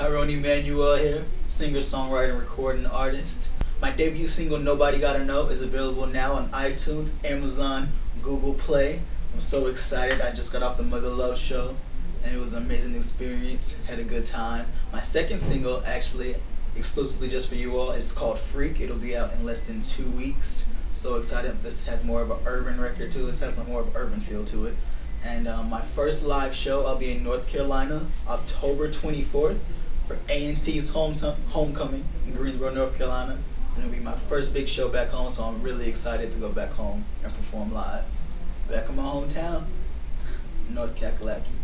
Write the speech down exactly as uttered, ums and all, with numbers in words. Tyrone Emanuel here, singer, songwriter, and recording artist. My debut single, Nobody Gotta Know, is available now on iTunes, Amazon, Google Play. I'm so excited. I just got off The Mother Love Show, and it was an amazing experience. Had a good time. My second single, actually, exclusively just for you all, is called Freak. It'll be out in less than two weeks. So excited. This has more of an urban record to it. This has some more of an urban feel to it. And um, my first live show, I'll be in North Carolina, October twenty-fourth, for A and T's Homecoming in Greensboro, North Carolina. And it'll be my first big show back home, so I'm really excited to go back home and perform live. Back in my hometown, North Kakalaki.